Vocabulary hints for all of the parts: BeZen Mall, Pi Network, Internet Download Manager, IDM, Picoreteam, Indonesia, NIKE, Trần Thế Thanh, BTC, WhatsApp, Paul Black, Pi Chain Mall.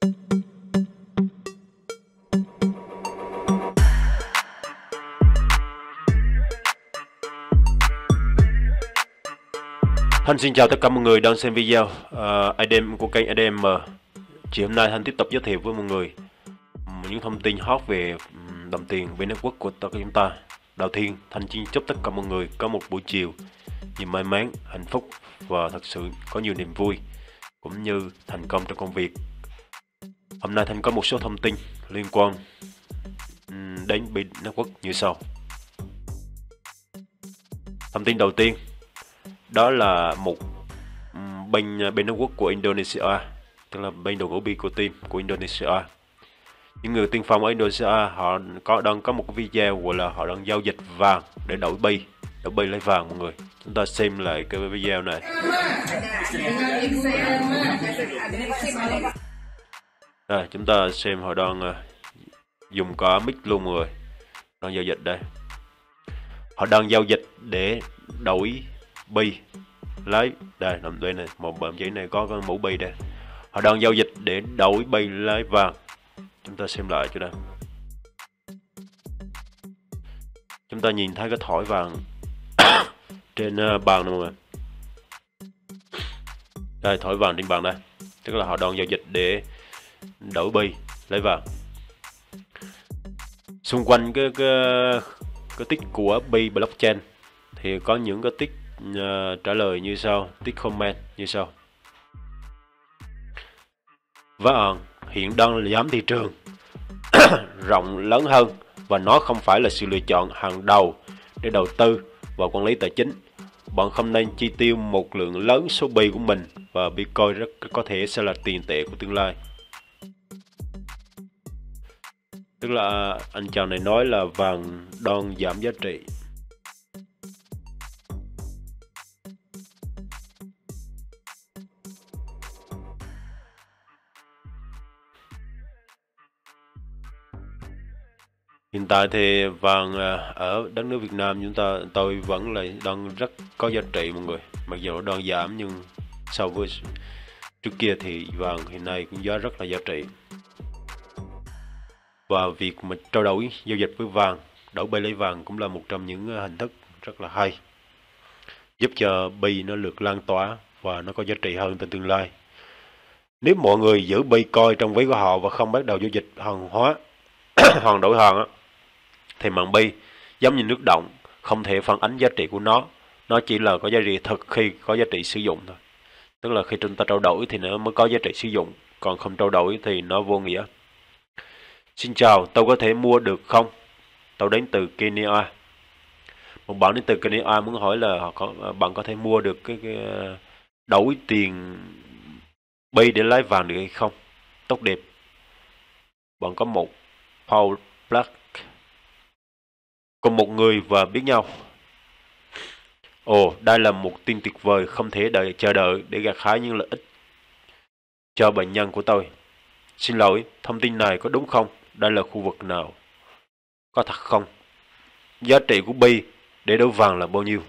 Thanh xin chào tất cả mọi người đang xem video IDM của kênh IDM. Chiều hôm nay Thanh tiếp tục giới thiệu với mọi người những thông tin hot về đồng tiền, về network của chúng ta. Đầu tiên, Thanh xin chúc tất cả mọi người có một buổi chiều nhiều may mắn, hạnh phúc và thật sự có nhiều niềm vui cũng như thành công trong công việc. Hôm nay Thanh có một số thông tin liên quan đến Pi Network như sau. Thông tin đầu tiên đó là một Pi Network của Indonesia, tức là bên đội ngũ Picoreteam của Indonesia. Những người tiên phong ở Indonesia họ đang có một video gọi là họ đang giao dịch vàng để đổi Pi lấy vàng mọi người. Chúng ta xem lại cái video này. Đây, chúng ta xem họ đang dùng cả mic luôn mọi người. Đang giao dịch đây. Họ đang giao dịch để đổi Pi lấy đây, nằm đây này, một bản giấy này có cái mũ Pi đây. Họ đang giao dịch để đổi Pi lấy vàng. Chúng ta xem lại cho đây. Chúng ta nhìn thấy cái thỏi vàng trên bàn này mọi người. Đây, thỏi vàng trên bàn đây. Tức là họ đang giao dịch để đổi Pi lấy vàng. Xung quanh cái tick của Pi blockchain thì có những cái tick trả lời như sau, tích comment như sau. Vàng hiện đang giảm thị trường rộng lớn hơn và nó không phải là sự lựa chọn hàng đầu để đầu tư và quản lý tài chính. Bạn không nên chi tiêu một lượng lớn số Pi của mình và Bitcoin rất có thể sẽ là tiền tệ của tương lai. Tức là anh chàng này nói là vàng đang giảm giá trị. Hiện tại thì vàng ở đất nước Việt Nam chúng ta vẫn là đang rất có giá trị mọi người. Mặc dù nó đang giảm nhưng so với trước kia thì vàng hiện nay cũng giá rất là giá trị. Và việc mà trao đổi giao dịch với vàng, đổi Pi lấy vàng cũng là một trong những hình thức rất là hay, giúp cho Pi nó được lan tỏa và nó có giá trị hơn trong tương lai. Nếu mọi người giữ Pi coi trong ví của họ và không bắt đầu giao dịch hàng hóa hoàn đổi hàng thì mạng Pi giống như nước động, không thể phản ánh giá trị của nó. Nó chỉ là có giá trị thực khi có giá trị sử dụng thôi. Tức là khi chúng ta trao đổi thì nó mới có giá trị sử dụng, còn không trao đổi thì nó vô nghĩa. Xin chào, tôi có thể mua được không? Tôi đến từ Kenya. Một bạn đến từ Kenya muốn hỏi là bạn có thể mua được cái đổi tiền Pi để lấy vàng được hay không? Tốt đẹp. Bạn có một Paul Black cùng một người và biết nhau. Ồ, đây là một tin tuyệt vời, không thể chờ đợi để gặt hái những lợi ích cho bệnh nhân của tôi. Xin lỗi, thông tin này có đúng không? Đây là khu vực nào? Có thật không? Giá trị của Pi để đổi vàng là bao nhiêu?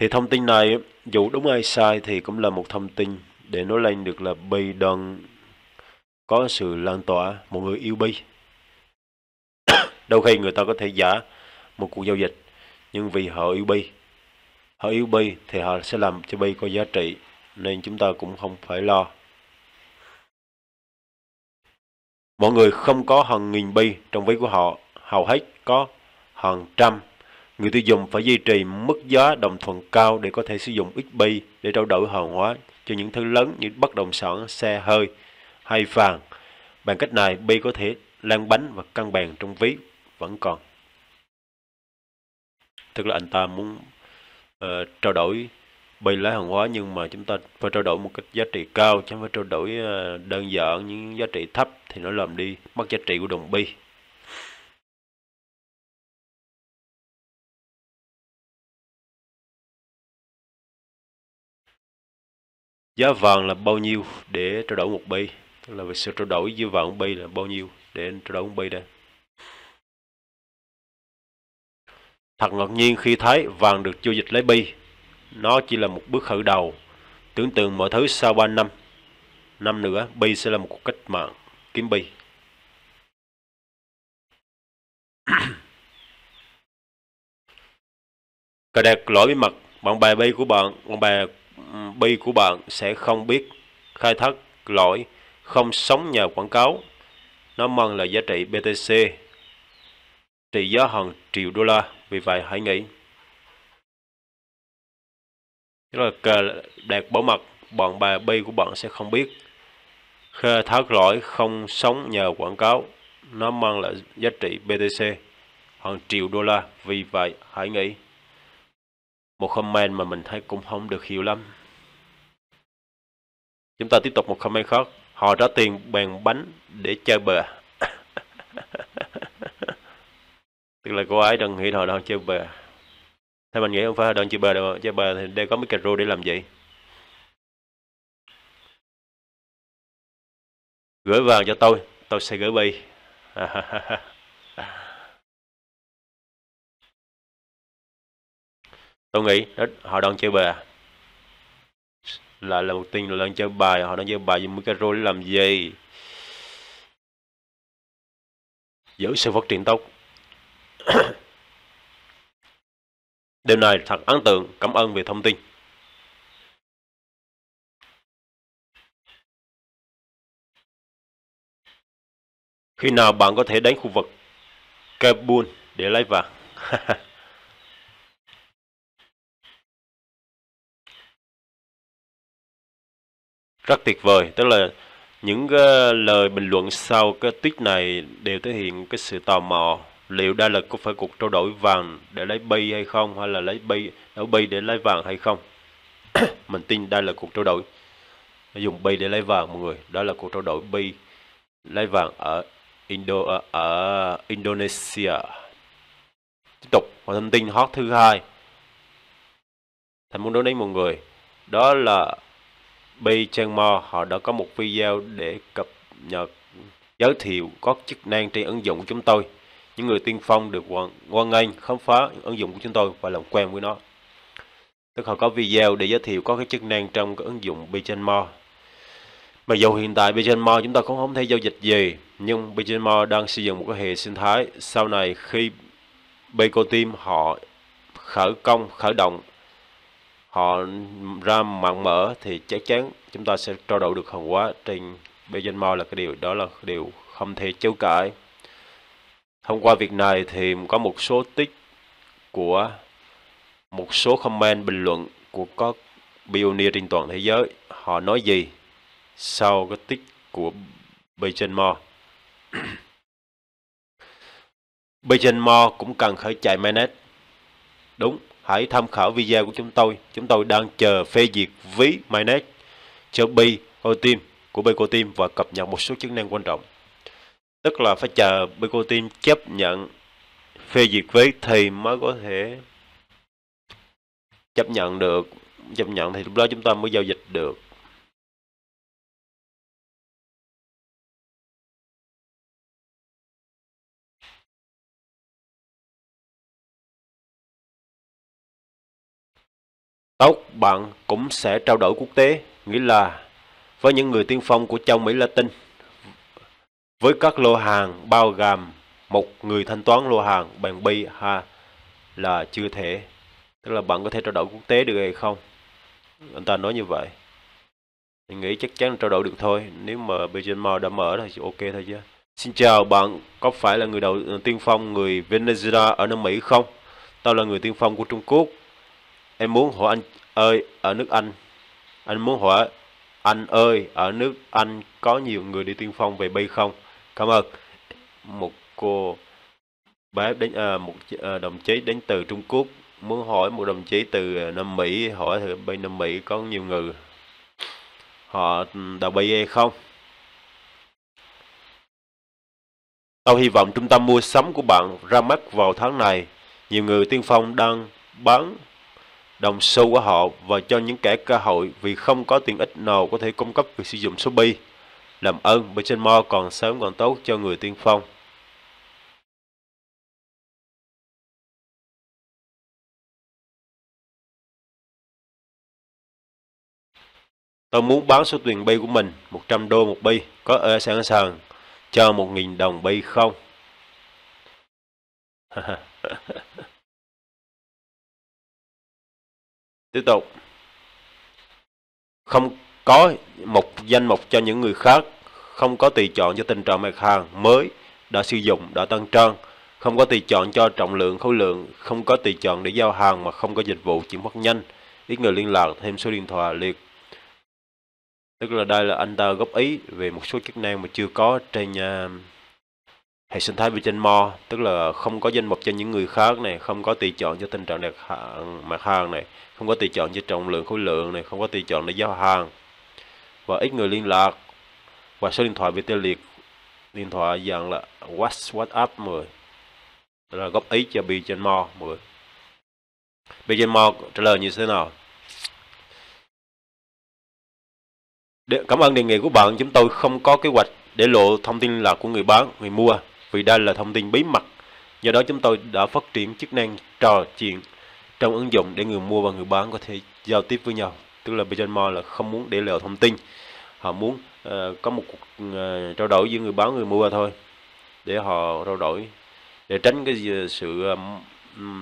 Thì thông tin này dù đúng hay sai thì cũng là một thông tin để nói lên được là Pi đang có sự lan tỏa, mọi người yêu Pi. Đôi khi người ta có thể giả một cuộc giao dịch nhưng vì họ yêu Pi thì họ sẽ làm cho Pi có giá trị, nên chúng ta cũng không phải lo. Mọi người không có hàng nghìn Pi trong ví của họ, hầu hết có hàng trăm. Người tiêu dùng phải duy trì mức giá đồng thuận cao để có thể sử dụng ít Pi để trao đổi hàng hóa cho những thứ lớn như bất động sản, xe hơi hay vàng. Bằng cách này, Pi có thể lan bánh và cân bằng trong ví vẫn còn. Tức là anh ta muốn trao đổi Pi lấy hàng hóa, nhưng mà chúng ta phải trao đổi một cái giá trị cao, chứ không phải trao đổi đơn giản những giá trị thấp thì nó làm đi mất giá trị của đồng Pi. Giá vàng là bao nhiêu để trao đổi một Pi? Tức là về sự trao đổi giữa vàng Pi là bao nhiêu để trao đổi một Pi đây? Thật ngạc nhiên khi thấy vàng được giao dịch lấy Pi. Nó chỉ là một bước khởi đầu. Tưởng tượng mọi thứ sau 3 năm. Năm nữa, Pi sẽ là một cuộc cách mạng kiếm Pi. Cài đặt lỗi bí mật, bạn bè Pi của bạn sẽ không biết. Khai thác lỗi, không sống nhờ quảng cáo. Nó mang lại giá trị BTC, trị giá hàng triệu đô la. Vì vậy hãy nghĩ. Đó là cài đặt bảo mật, bạn bè Pi của bạn sẽ không biết. Khai thác lỗi, không sống nhờ quảng cáo. Nó mang lại giá trị BTC hàng triệu đô la. Vì vậy hãy nghĩ. Một comment mà mình thấy cũng không được hiểu lắm. Chúng ta tiếp tục một comment khác. Họ trả tiền bằng bánh để chơi bờ. Tức là cô ấy đang nghĩ họ đang chơi bờ. Thế mình nghĩ không phải họ đang chơi bờ đâu. Chơi bờ thì đây có mấy cà rô để làm gì. Gửi vàng cho tôi sẽ gửi Pi. Tôi nghĩ đó, họ đang chơi bè. Lại là một tin là đang chơi bài. Họ đang chơi bài dùng mấy cái rô để làm gì. Giữ sự phát triển tốc. Điều này thật ấn tượng. Cảm ơn về thông tin. Khi nào bạn có thể đến khu vực Kabul để lấy vàng? Rất tuyệt vời, tức là những cái lời bình luận sau cái tweet này đều thể hiện cái sự tò mò. Liệu đây là có phải cuộc trao đổi vàng để lấy Pi hay không, hay là đổi Pi để lấy vàng hay không? Mình tin đây là cuộc trao đổi dùng Pi để lấy vàng mọi người. Đó là cuộc trao đổi Pi lấy vàng ở Indonesia. Tiếp tục một thông tin hot thứ hai thành muốn nói đến mọi người, đó là Pi Chain Mall họ đã có một video để cập nhật giới thiệu các chức năng trên ứng dụng của chúng tôi. Những người tiên phong được hoan nghênh khám phá ứng dụng của chúng tôi và làm quen với nó. Tức họ có video để giới thiệu các cái chức năng trong cái ứng dụng Pi Chain Mall. Mặc dù hiện tại Pi Chain Mall chúng ta cũng không thể giao dịch gì, nhưng Pi Chain Mall đang xây dựng một cái hệ sinh thái. Sau này khi Picoreteam họ khởi động họ ra mạng mở thì chắc chắn chúng ta sẽ trao đổi được hàng hóa trên BeZen Mall, là cái điều đó là điều không thể chối cãi. Thông qua việc này thì có một số tích của một số comment bình luận của các pioneer trên toàn thế giới. Họ nói gì sau cái tích của BeZen Mall? BeZen Mall cũng cần khởi chạy mainnet. Đúng. Hãy tham khảo video của chúng tôi. Chúng tôi đang chờ phê duyệt ví mainnet cho Picoreteam của Picoreteam và cập nhật một số chức năng quan trọng. Tức là phải chờ Picoreteam chấp nhận phê duyệt ví thì mới có thể chấp nhận được. Chấp nhận thì lúc đó chúng ta mới giao dịch được. Tốt, bạn cũng sẽ trao đổi quốc tế, nghĩa là với những người tiên phong của châu Mỹ Latin, với các lô hàng bao gồm một người thanh toán lô hàng bằng Pi là chưa thể. Tức là bạn có thể trao đổi quốc tế được hay không? Anh ta nói như vậy. Mình nghĩ chắc chắn trao đổi được thôi, nếu mà BeZen Mall đã mở thì ok thôi chứ. Xin chào bạn, có phải là người đầu tiên phong người Venezuela ở nước Mỹ không? Tao là người tiên phong của Trung Quốc. Em muốn hỏi anh ơi ở nước Anh. Anh muốn hỏi anh ơi ở nước Anh có nhiều người đi tiên phong về Pi không? Cảm ơn. Một cô bé đến đồng chí đến từ Trung Quốc muốn hỏi một đồng chí từ Nam Mỹ, hỏi thử bên Nam Mỹ có nhiều người họ đào Pi hay không? Tao hy vọng trung tâm mua sắm của bạn ra mắt vào tháng này. Nhiều người tiên phong đang bán đồng xu của họ và cho những kẻ cơ hội vì không có tiện ích nào có thể cung cấp việc sử dụng số Pi. Làm ơn, BeZen Mall còn sớm còn tốt cho người tiên phong. Tôi muốn bán số tiền bi của mình 100 đô một bi, có ở sẵn sàng cho 1.000 đồng bi không? Tiếp tục. Không có một danh mục cho những người khác, không có tùy chọn cho tình trạng mặt hàng mới đã sử dụng, đã tăng trang, không có tùy chọn cho trọng lượng, khối lượng, không có tùy chọn để giao hàng mà không có dịch vụ chuyển phát nhanh, ít người liên lạc, thêm số điện thoại liệt. Tức là đây là anh ta góp ý về một số chức năng mà chưa có trên hệ sinh thái BeZen Mall, tức là không có danh mục cho những người khác này, không có tùy chọn cho tình trạng mặt hàng này, không có tùy chọn cho trọng lượng khối lượng này, không có tùy chọn để giao hàng và ít người liên lạc và số điện thoại bị tê liệt, điện thoại dạng là WhatsApp 10. Đó là góp ý cho BeZen Mall 10. BeZen Mall trả lời như thế nào? Cảm ơn đề nghị của bạn, chúng tôi không có kế hoạch để lộ thông tin liên lạc của người bán, người mua, vì đây là thông tin bí mật. Do đó chúng tôi đã phát triển chức năng trò chuyện trong ứng dụng để người mua và người bán có thể giao tiếp với nhau. Tức là BeZen Mall là không muốn để lộ thông tin, họ muốn có một cuộc trao đổi giữa người bán người mua thôi, để họ trao đổi để tránh cái sự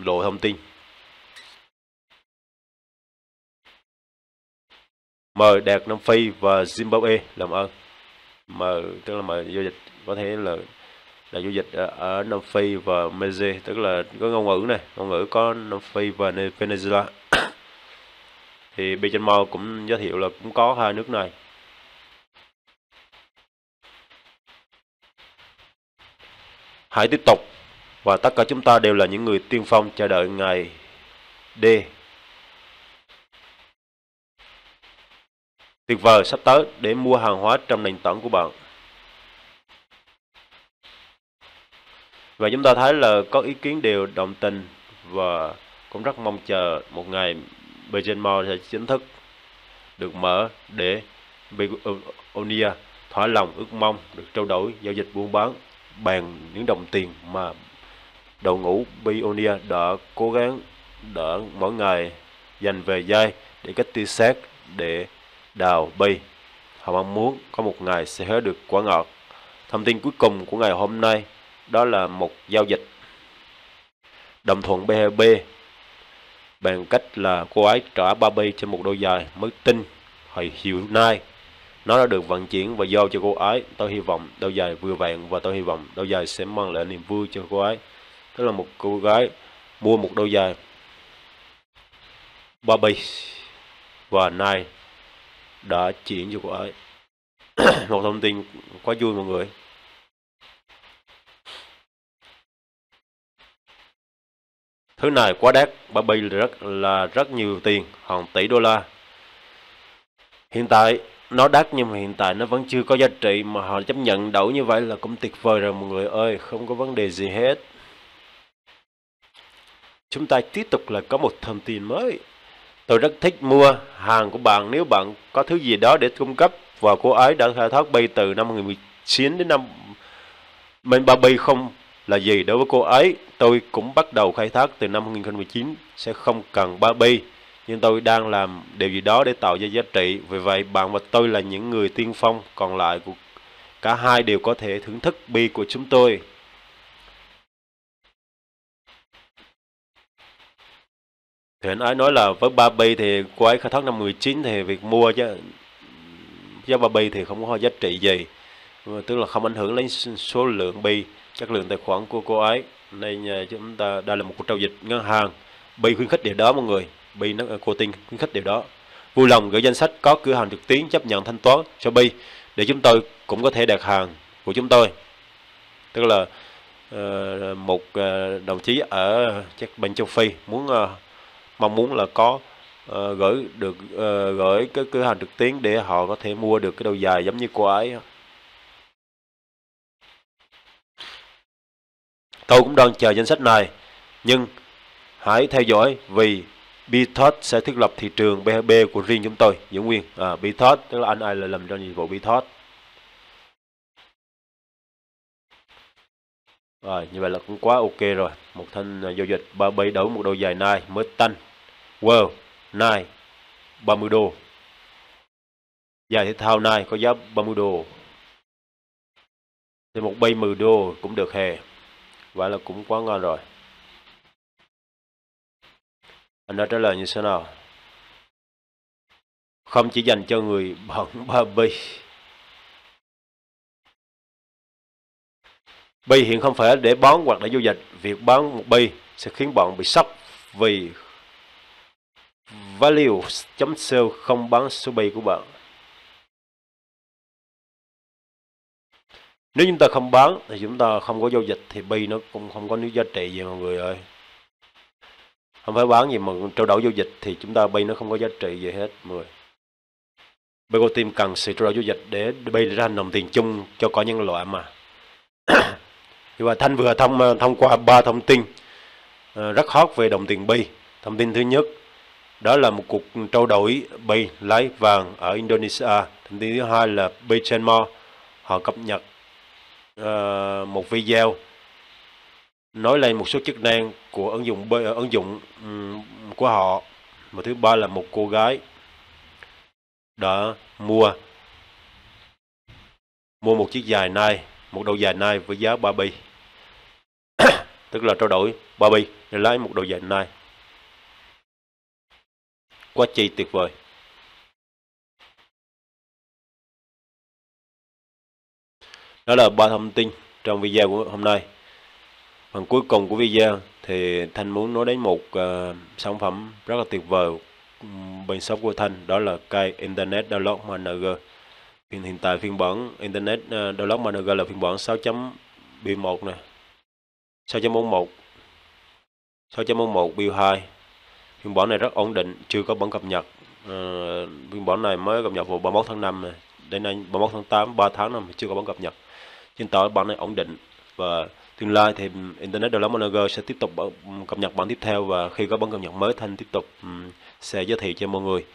lộ thông tin. Mời Đạt, Nam Phi và Zimbabwe làm ơn. Mời tức là mời giao dịch, có thể là giao dịch ở Nam Phi và Malaysia, tức là có ngôn ngữ này, ngôn ngữ có Nam Phi và Venezuela. Thì BeZen Mall cũng giới thiệu là cũng có hai nước này. Hãy tiếp tục, và tất cả chúng ta đều là những người tiên phong chờ đợi ngày D. Tuyệt vời sắp tới để mua hàng hóa trong nền tảng của bạn. Và chúng ta thấy là có ý kiến đều đồng tình và cũng rất mong chờ một ngày BeZen Mall sẽ chính thức được mở để Begonia thỏa lòng ước mong được trao đổi, giao dịch, buôn bán bằng những đồng tiền mà đội ngũ Begonia đã cố gắng đỡ mỗi ngày dành về dây để cách tia sét để đào bi. Họ mong muốn có một ngày sẽ hứa được quả ngọt. Thông tin cuối cùng của ngày hôm nay đó là một giao dịch đồng thuận B2B bằng cách là cô ấy trả 3 bi trên một đôi giày mới tin hồi chiều nay. Nó đã được vận chuyển và giao cho cô ấy. Tôi hy vọng đôi giày vừa vặn và tôi hy vọng đôi giày sẽ mang lại niềm vui cho cô ấy. Tức là một cô gái mua một đôi giày 3 bi và nay đã chuyển cho cô ấy. Một thông tin quá vui mọi người. Thứ này quá đắt, Barbie là rất nhiều tiền, hàng tỷ đô la. Hiện tại nó đắt nhưng mà hiện tại nó vẫn chưa có giá trị mà họ chấp nhận đổi như vậy là cũng tuyệt vời rồi mọi người ơi, không có vấn đề gì hết. Chúng ta tiếp tục là có một thông tin mới. Tôi rất thích mua hàng của bạn nếu bạn có thứ gì đó để cung cấp, và cô ấy đã khai thác bi từ năm 2019 đến năm mình. Bi không là gì đối với cô ấy, tôi cũng bắt đầu khai thác từ năm 2019, sẽ không cần 3 bi, nhưng tôi đang làm điều gì đó để tạo ra giá trị. Vì vậy bạn và tôi là những người tiên phong còn lại của cả hai đều có thể thưởng thức bi của chúng tôi. Thì anh ấy nói là với 3B thì cô ấy khai thác năm 19 thì việc mua giá 3B thì không có giá trị gì, tức là không ảnh hưởng đến số lượng bi, chất lượng tài khoản của cô ấy. Nên chúng ta đây là một cuộc giao dịch ngân hàng. Bi khuyến khích điều đó mọi người, bi nó cô tin khuyến khích điều đó. Vui lòng gửi danh sách có cửa hàng trực tuyến chấp nhận thanh toán cho bi để chúng tôi cũng có thể đặt hàng của chúng tôi. Tức là một đồng chí ở bên châu Phi mong muốn là có gửi cái cửa hàng trực tuyến để họ có thể mua được cái đôi giày giống như cô ấy. Tôi cũng đang chờ danh sách này, nhưng hãy theo dõi vì BeThot sẽ thiết lập thị trường B2B của riêng chúng tôi. Giữ nguyên BeThot, tức là anh ai là làm cho nhiệm vụ BeThot. Rồi, như vậy là cũng quá ok rồi. Một thanh giao dịch 37 đấu một đôi giày Nike mới tanh. Wow, Nike 30 đô. Giày thể thao này có giá 30 đô. Thì một bay 10 đô cũng được hè. Vậy là cũng quá ngon rồi. Anh đã trả lời như thế nào? Không chỉ dành cho người bận Barbie. Bi hiện không phải để bán hoặc để giao dịch. Việc bán một bi sẽ khiến bạn bị sốc vì value.sale không bán số bi của bạn. Nếu chúng ta không bán thì chúng ta không có giao dịch thì bi nó cũng không có những giá trị gì mọi người ơi. Không phải bán gì mà trao đổi giao dịch thì chúng ta bi nó không có giá trị gì hết mọi người. Picoreteam cần sự trao đổi giao dịch để bi ra hành động tiền chung cho cả nhân loại mà. Và Thanh vừa thông qua 3 thông tin rất hot về đồng tiền Pi. Thông tin thứ nhất đó là một cuộc trao đổi Pi lấy vàng ở Indonesia. Thông tin thứ hai là Pi Chain Mall họ cập nhật một video nói lên một số chức năng của ứng dụng của họ. Và thứ ba là một cô gái đã mua một chiếc giày Nike, một đôi giày Nike với giá 3 bi. Tức là trao đổi 3 bi để lấy một đôi giày Nike. Quá chi tuyệt vời. Đó là 3 thông tin trong video của hôm nay. Phần cuối cùng của video thì Thanh muốn nói đến một sản phẩm rất là tuyệt vời bên shop của Thanh, đó là cái Internet Download Manager. Hiện tại phiên bản Internet Download Manager là phiên bản 6.b1 này, 6.41, 6.41b2. Phiên bản này rất ổn định, chưa có bản cập nhật. Phiên bản này mới cập nhật vào 31 tháng 5 này, đến nay 31 tháng 8, 3 tháng năm chưa có bản cập nhật. Hiện tại bản này ổn định và tương lai thì Internet Download Manager sẽ tiếp tục cập nhật bản tiếp theo, và khi có bản cập nhật mới Thanh tiếp tục sẽ giới thiệu cho mọi người.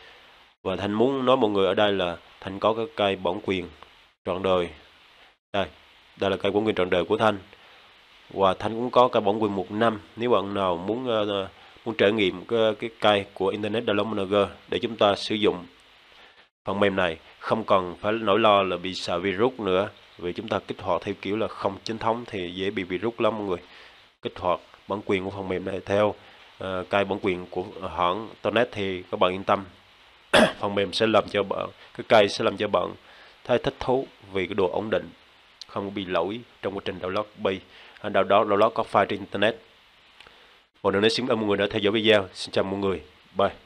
Và Thanh muốn nói mọi người ở đây là Thanh có cái cây bản quyền trọn đời. Đây là cây bản quyền trọn đời của Thanh. Và Thanh cũng có cây bản quyền 1 năm. Nếu bạn nào muốn trải nghiệm cái cây của Internet Download Manager để chúng ta sử dụng phần mềm này, không cần phải nỗi lo là bị sợ virus nữa. Vì chúng ta kích hoạt theo kiểu là không chính thống thì dễ bị virus lắm mọi người. Kích hoạt bản quyền của phần mềm này theo cây bản quyền của hãng Internet thì các bạn yên tâm. Phần mềm sẽ làm cho bạn, cái cây sẽ làm cho bạn thấy thích thú vì cái độ ổn định, không bị lỗi trong quá trình download Pi. Download có file trên Internet. Còn nữa, xin cảm ơn mọi người đã theo dõi video. Xin chào mọi người. Bye.